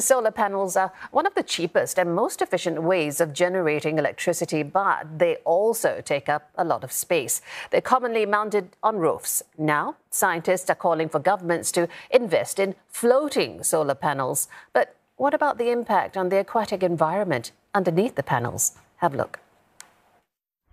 Solar panels are one of the cheapest and most efficient ways of generating electricity, but they also take up a lot of space. They're commonly mounted on roofs. Now, scientists are calling for governments to invest in floating solar panels. But what about the impact on the aquatic environment underneath the panels? Have a look.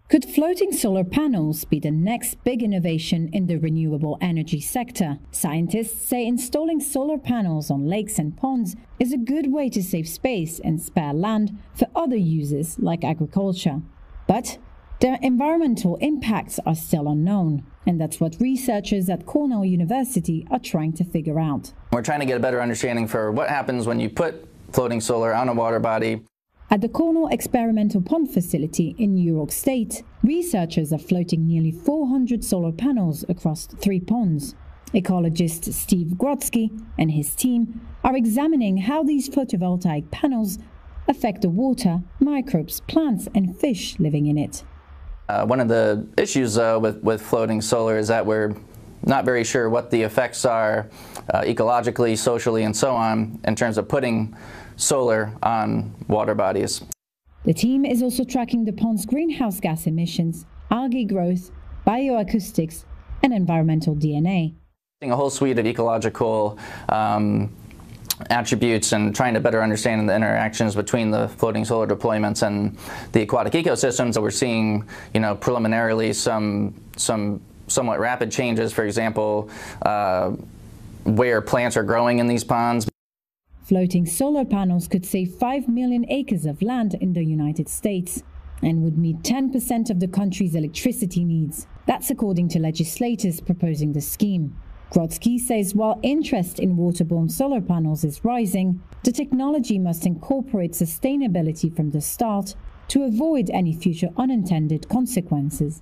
Could floating solar panels be the next big innovation in the renewable energy sector? Scientists say installing solar panels on lakes and ponds is a good way to save space and spare land for other uses like agriculture. But their environmental impacts are still unknown, and that's what researchers at Cornell University are trying to figure out. We're trying to get a better understanding for what happens when you put floating solar on a water body. At the Cornell Experimental Pond Facility in New York State, researchers are floating nearly 400 solar panels across 3 ponds. Ecologist Steve Grodsky and his team are examining how these photovoltaic panels affect the water, microbes, plants and fish living in it. One of the issues with floating solar is that we're not very sure what the effects are ecologically, socially and so on in terms of putting solar on water bodies. The team is also tracking the pond's greenhouse gas emissions, algae growth, bioacoustics, and environmental DNA. A whole suite of ecological attributes and trying to better understand the interactions between the floating solar deployments and the aquatic ecosystems that we're seeing, preliminarily some somewhat rapid changes, for example, where plants are growing in these ponds. Floating solar panels could save 5 million acres of land in the United States and would meet 10% of the country's electricity needs. That's according to legislators proposing the scheme. Grodsky says while interest in waterborne solar panels is rising, the technology must incorporate sustainability from the start to avoid any future unintended consequences.